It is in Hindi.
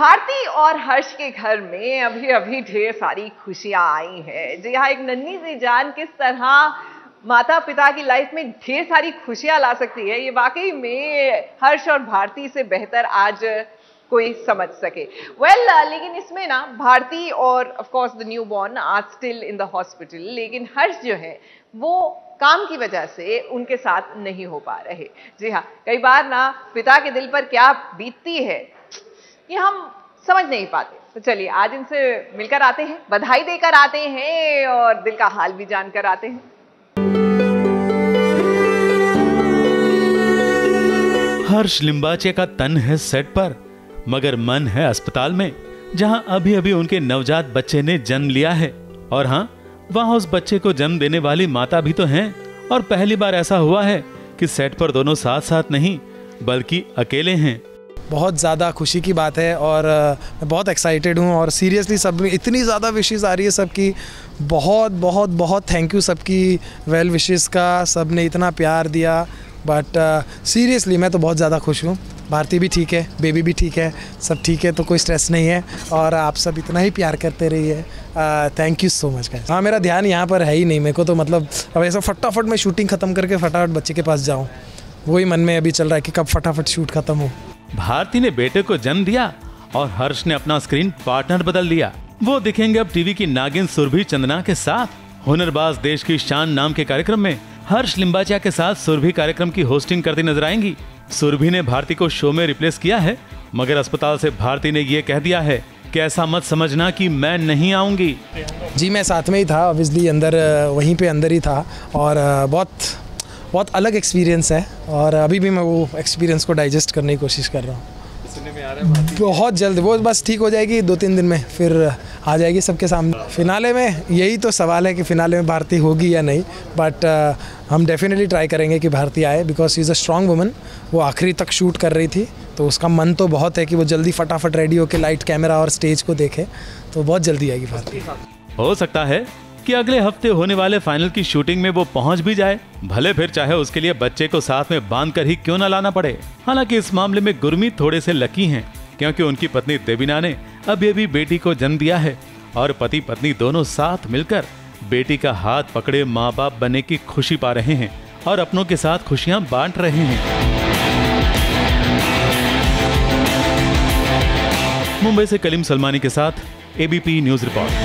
भारती और हर्ष के घर में अभी अभी ढेर सारी खुशियां आई हैं। जी हाँ, एक नन्ही सी जान किस तरह माता पिता की लाइफ में ढेर सारी खुशियां ला सकती है, ये वाकई में हर्ष और भारती से बेहतर आज कोई समझ सके। लेकिन इसमें ना भारती और of course the new born आज स्टिल इन द हॉस्पिटल, लेकिन हर्ष जो है वो काम की वजह से उनके साथ नहीं हो पा रहे। जी हाँ, कई बार ना पिता के दिल पर क्या बीतती है ये हम समझ नहीं पाते। तो चलिए आज इनसे मिलकर आते हैं, बधाई देकर आते हैं और दिल का हाल भी जानकर आते हैं। हर्ष लिंबाचिया का तन है सेट पर, मगर मन है अस्पताल में, जहां अभी अभी उनके नवजात बच्चे ने जन्म लिया है। और हाँ, वहां उस बच्चे को जन्म देने वाली माता भी तो हैं। और पहली बार ऐसा हुआ है कि सेट पर दोनों साथ साथ नहीं बल्कि अकेले हैं। बहुत ज़्यादा खुशी की बात है और मैं बहुत एक्साइटेड हूँ। और सीरियसली सब में इतनी ज़्यादा विशेज़ आ रही है, सबकी बहुत बहुत बहुत थैंक यू सबकी वेल विशेज़ का, सब ने इतना प्यार दिया। बट सीरियसली मैं तो बहुत ज़्यादा खुश हूँ। भारती भी ठीक है, बेबी भी ठीक है, सब ठीक है, तो कोई स्ट्रेस नहीं है। और आप सब इतना ही प्यार करते रहिए, thank you so much guys. हाँ, मेरा ध्यान यहाँ पर है ही नहीं, मेरे को तो मतलब अब ऐसा फटाफट मैं शूटिंग ख़त्म करके फटाफट बच्चे के पास जाऊँ, वही मन में अभी चल रहा है कि कब फटाफट शूट ख़त्म हो। भारती ने बेटे को जन्म दिया और हर्ष ने अपना स्क्रीन पार्टनर बदल दिया। वो दिखेंगे अब टीवी की नागिन सुरभि चंदना के साथ। हुनरबाज देश की शान नाम के कार्यक्रम में हर्ष लिंबाचिया के साथ सुरभि कार्यक्रम की होस्टिंग करती नजर आएंगी। सुरभि ने भारती को शो में रिप्लेस किया है, मगर अस्पताल से भारती ने ये कह दिया है कि ऐसा मत समझना कि मैं नहीं आऊंगी। जी मैं साथ में ही था, ऑब्वियसली अंदर वहीं पे अंदर ही था। और बहुत अलग एक्सपीरियंस है और अभी भी मैं वो एक्सपीरियंस को डाइजेस्ट करने की कोशिश कर रहा हूँ। सुनने में आ रहा है बहुत जल्द वो बस ठीक हो जाएगी, 2-3 दिन में फिर आ जाएगी सबके सामने। फिनाले में यही तो सवाल है कि फिनाले में भारती होगी या नहीं, बट हम डेफिनेटली ट्राई करेंगे कि भारती आए, because she is a strong woman. वो आखिरी तक शूट कर रही थी, तो उसका मन तो बहुत है कि वो जल्दी फटाफट रेडी होकर लाइट कैमरा और स्टेज को देखे, तो बहुत जल्दी आएगी भारती। हो सकता है कि अगले हफ्ते होने वाले फाइनल की शूटिंग में वो पहुंच भी जाए, भले फिर चाहे उसके लिए बच्चे को साथ में बांधकर ही क्यों ना लाना पड़े। हालांकि इस मामले में गुरमीत थोड़े से लकी हैं, क्योंकि उनकी पत्नी देविना ने अभी अभी बेटी को जन्म दिया है और पति पत्नी दोनों साथ मिलकर बेटी का हाथ पकड़े माँ बाप बनने की खुशी पा रहे हैं और अपनों के साथ खुशियाँ बांट रहे हैं। मुंबई से कलीम सलमानी के साथ एबीपी न्यूज रिपोर्ट।